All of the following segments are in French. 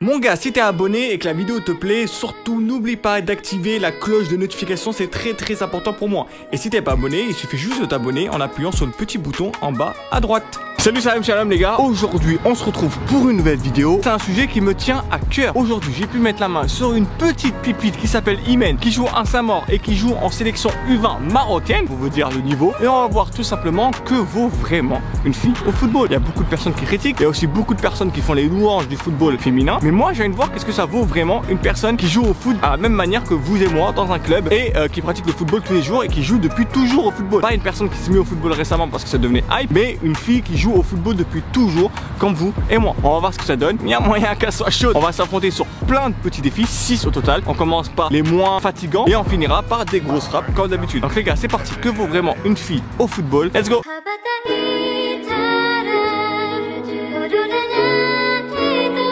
Mon gars, si t'es abonné et que la vidéo te plaît, surtout n'oublie pas d'activer la cloche de notification, c'est très important pour moi. Et si t'es pas abonné, il suffit juste de t'abonner en appuyant sur le petit bouton en bas à droite. Salut, salam, shalom les gars. Aujourd'hui, on se retrouve pour une nouvelle vidéo. C'est un sujet qui me tient à cœur. Aujourd'hui, j'ai pu mettre la main sur une petite pipite qui s'appelle Imen, qui joue à Saint-Maur et qui joue en sélection U20 marocaine, pour vous dire le niveau. Et on va voir tout simplement que vaut vraiment une fille au football. Il y a beaucoup de personnes qui critiquent. Il y a aussi beaucoup de personnes qui font les louanges du football féminin. Mais moi, j'ai envie de voir qu'est-ce que ça vaut vraiment une personne qui joue au foot à la même manière que vous et moi dans un club et qui pratique le football tous les jours et qui joue depuis toujours au football. Pas une personne qui s'est mise au football récemment parce que ça devenait hype, mais une fille qui joue au football depuis toujours comme vous et moi. On va voir ce que ça donne, il y a moyen qu'elle soit chaude. On va s'affronter sur plein de petits défis, 6 au total. On commence par les moins fatigants et on finira par des grosses frappes comme d'habitude. Donc les gars, c'est parti, que vaut vraiment une fille au football? Let's go.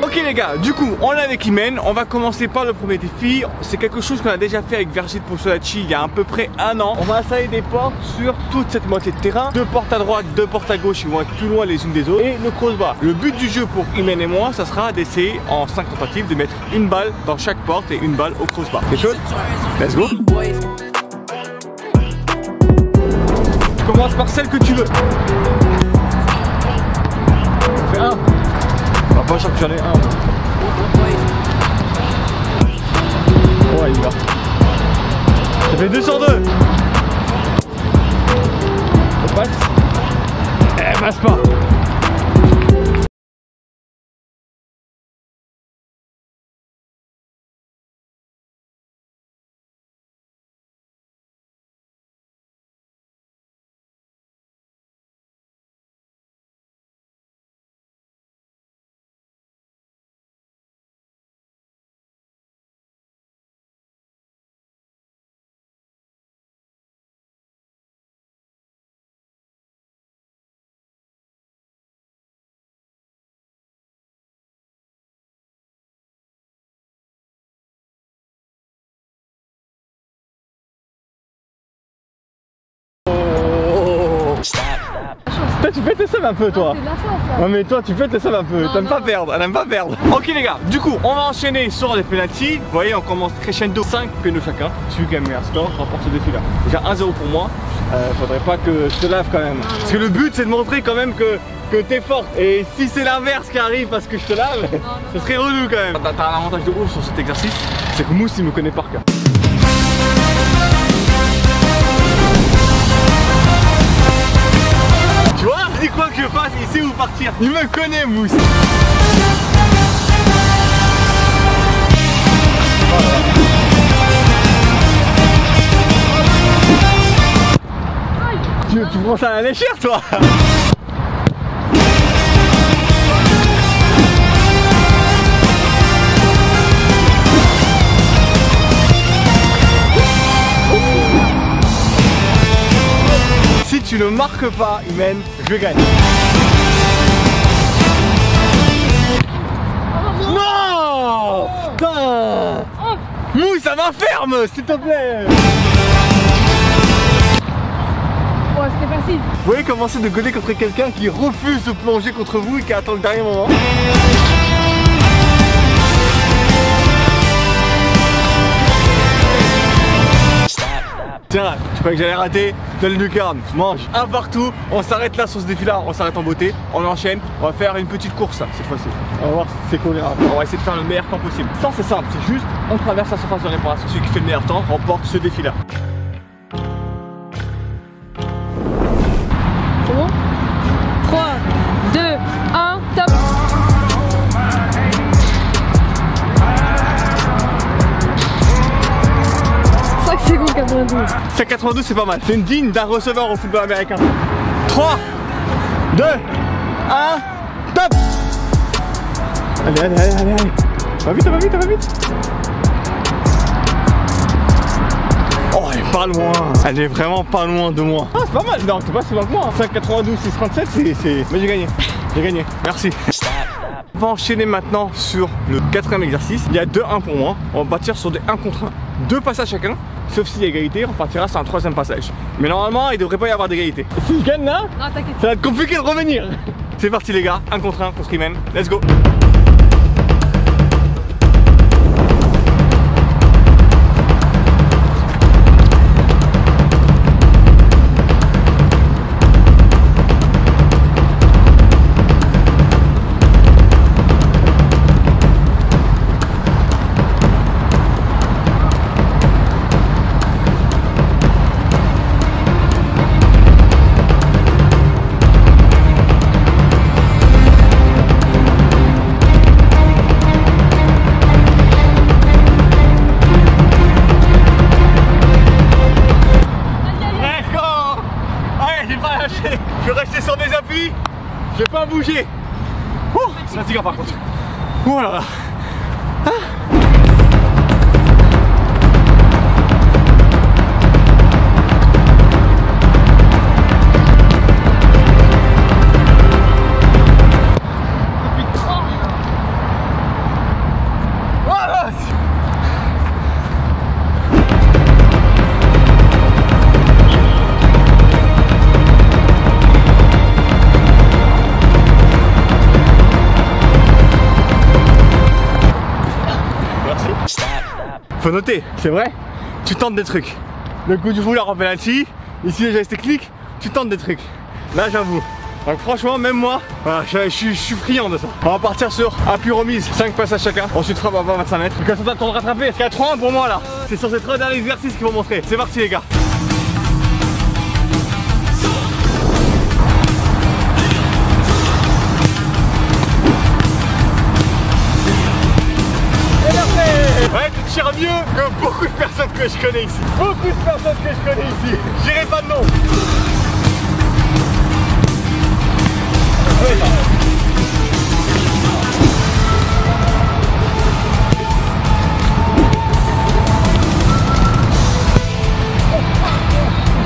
Ok les gars, du coup on est avec Imen, on va commencer par le premier défi. C'est quelque chose qu'on a déjà fait avec Virgit Ponsolacci il y a à peu près un an. On va installer des portes sur toute cette moitié de terrain. Deux portes à droite, deux portes à gauche, ils vont être plus loin les unes des autres. Et le crossbar. Le but du jeu pour Imen et moi, ça sera d'essayer en 5 tentatives de mettre une balle dans chaque porte et une balle au crossbar. T'es chaud? Let's go. Tu commences par celle que tu veux. Fais un. Pas sûr que j'en ai un. Ouais, il va. Ça fait 202. On passe. Eh, passe pas. Toi tu fais tes sommes un peu toi. Non mais toi tu fais tes sommes un peu, t'aimes pas perdre, elle aime pas perdre. Ok les gars, du coup on va enchaîner sur les pénalties. Vous voyez on commence crescendo, 5 pénaux chacun. Celui qui a le meilleur score remporte ce défi là. Déjà 1-0 pour moi, faudrait pas que je te lave quand même. Parce que le but c'est de montrer quand même que t'es forte. Et si c'est l'inverse qui arrive parce que je te lave, ce serait relou quand même. T'as un avantage de ouf sur cet exercice, c'est que Mousse il me connaît par cœur. Quoi que je fasse, il sait où partir. Il me connaît, Mousse. Tu prends ça à la légère, toi. Si tu ne marques pas, Imen, je gagne. Oh, non, putain, oh. Mousse, ça m'enferme, s'il te plaît. Ouais, c'était facile. Vous voyez comment c'est de gueuler contre quelqu'un qui refuse de plonger contre vous et qui attend le dernier moment. Tiens, tu crois que j'allais rater? Telle lucarne, mange un partout. On s'arrête là sur ce défi là, on s'arrête en beauté. On enchaîne, on va faire une petite course cette fois-ci. On va voir si c'est qu'on ira. On va essayer de faire le meilleur temps possible. Ça c'est simple, c'est juste, on traverse la surface de réparation. Celui qui fait le meilleur temps remporte ce défi là. C'est bon ? 3, 2, 1, top. C'est 92, c'est pas mal. C'est une digne d'un receveur au football américain. 3, 2, 1, top. Allez, allez, allez, allez, allez. Va vite, va vite, va vite. Oh, elle est pas loin. Elle est vraiment pas loin de moi. Ah, c'est pas mal. Non, t'es pas si loin que moi. 5,92, 6,37, c'est... Mais j'ai gagné. J'ai gagné. Merci. On va enchaîner maintenant sur le quatrième exercice. Il y a 2-1 pour moi. On va partir sur des 1 contre 1. 2 passages chacun. Sauf s'il y a égalité, on partira sur un troisième passage. Mais normalement, il devrait pas y avoir d'égalité. Si je gagne là, non, t'inquiète, ça va être compliqué de revenir. C'est parti les gars, 1 contre 1 contre Imen. Let's go. fatigant par contre. Voilà. Ah. Faut noter, c'est vrai, tu tentes des trucs. Le coup du foulard en penalty, ici les gestes techniques, tu tentes des trucs. Là j'avoue. Donc franchement même moi, voilà, je suis friand de ça. On va partir sur appui remise, 5 passages chacun, ensuite frappe à 25 mètres. Donc on va rattraper, 4-1 pour moi là. C'est sur ces 3 derniers exercices qu'ils vont montrer. C'est parti les gars. Mieux que beaucoup de personnes que je connais ici. J'irai pas de nom.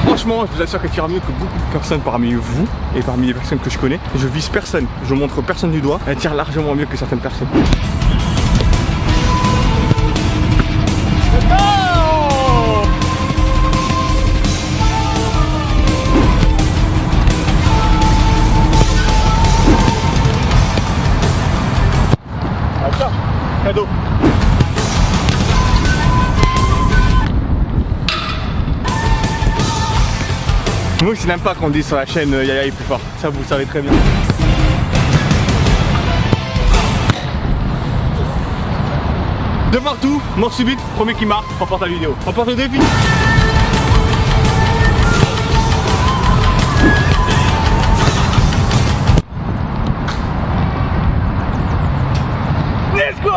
Franchement, je vous assure que tu iras mieux que beaucoup de personnes parmi vous et parmi les personnes que je connais. Je vise personne, je montre personne du doigt. Elle tire largement mieux que certaines personnes. Mousse n'aime pas qu'on dise sur la chaîne Yaya est plus fort, ça vous le savez très bien. De partout, mort subite, premier qui marque, remporte la vidéo. Remporte le défi. Let's go!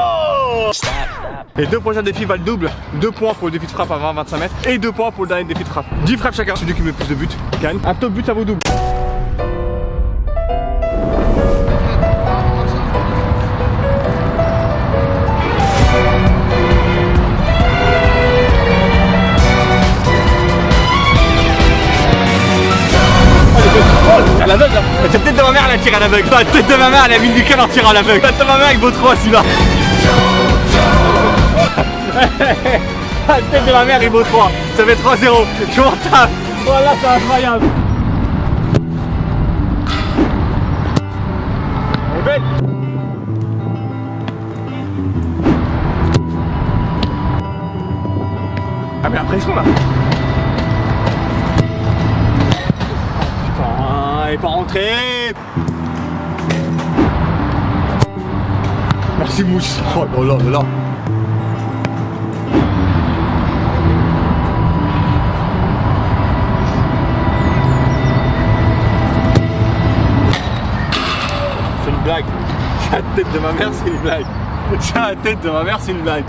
Les deux prochains défis valent double, 2 points pour le défi de frappe à 20-25 mètres et 2 points pour le dernier défi de frappe. 10 frappes chacun, celui qui met le plus de buts gagne. Un top but ça vaut double. À l'aveugle là. C'est peut-être de ma mère elle a tiré à l'aveugle. C'est peut-être de ma mère elle a mis du cal en tirant à l'aveugle. C'est de ma mère avec vos trois celui-là. La tête de la mer il vaut 3, ça fait 3-0, je m'en tape. Voilà, c'est incroyable. Répète. Ah mais la pression là. Putain, il est pas rentré. Merci Mousse. Oh là là là. La tête de ma mère c'est une blague. La tête de ma mère c'est une blague.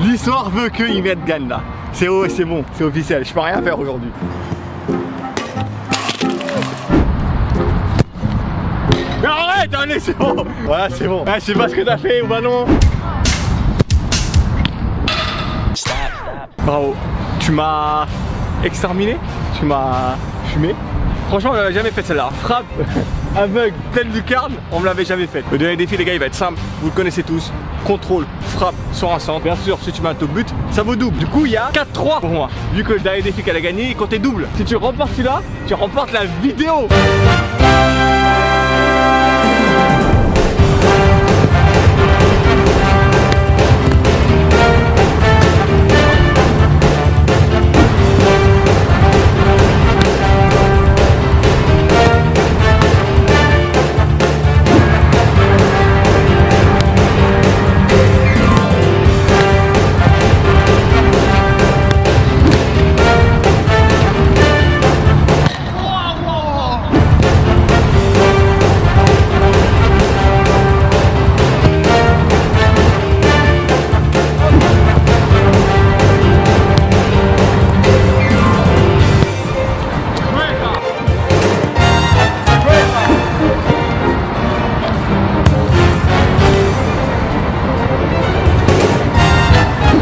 L'histoire veut qu'ils mettent Gann là. C'est haut et c'est bon, c'est officiel, je peux rien faire aujourd'hui. Mais arrête, allez c'est bon. Voilà c'est bon. Ah, je sais pas ce que t'as fait au ballon. Bravo, tu m'as exterminé, tu m'as fumé. Franchement on n'avait jamais fait celle-là, frappe aveugle, pleine lucarne, on me l'avait jamais faite. Le dernier défi les gars il va être simple, vous le connaissez tous, contrôle, frappe sur un centre. Bien sûr si tu mets un top but, ça vaut double. Du coup il y a 4-3 pour moi, vu que le dernier défi qu'elle a gagné il comptait double. Si tu remportes celui-là, tu remportes la vidéo.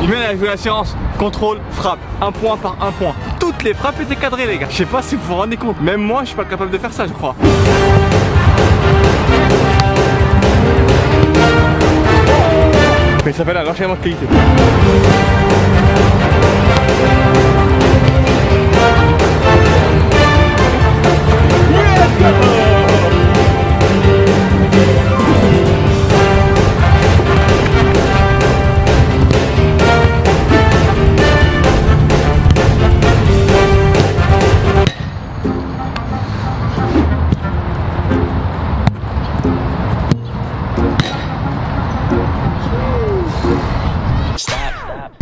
Il mène avec de la science, contrôle, frappe, un point par un point. Toutes les frappes étaient cadrées les gars. Je sais pas si vous vous rendez compte, même moi je suis pas capable de faire ça je crois. Mais ça s'appelle un enchaînement de qualité.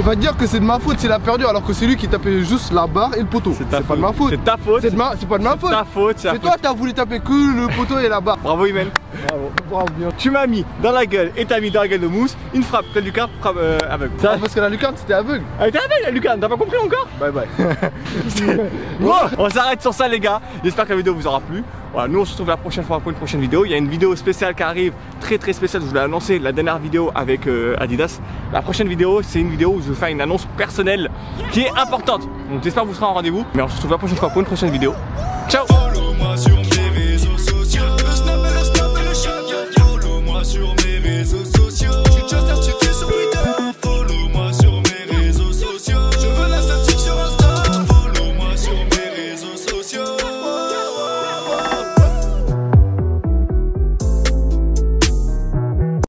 Il va dire que c'est de ma faute, c'est la perdue alors que c'est lui qui tapait juste la barre et le poteau. C'est pas de ma faute. C'est ta faute. C'est pas de ma faute. C'est ta faute. C'est toi qui as voulu taper que le poteau et la barre. Bravo Imel. Bravo. Bravo bien. Tu m'as mis dans la gueule et t'as mis dans la gueule de Mousse une frappe. La lucarne, frappe aveugle. Ah, parce que la lucarne c'était aveugle. Elle était aveugle la lucarne, t'as pas compris encore? Bye bye. Bon, on s'arrête sur ça les gars. J'espère que la vidéo vous aura plu. Voilà, nous on se retrouve la prochaine fois pour une prochaine vidéo. Il y a une vidéo spéciale qui arrive, très spéciale. Je vous l'ai annoncé, la dernière vidéo avec Adidas. La prochaine vidéo, c'est une vidéo où je vais faire une annonce personnelle qui est importante. Donc j'espère que vous serez en rendez-vous. Mais on se retrouve la prochaine fois pour une prochaine vidéo. Ciao!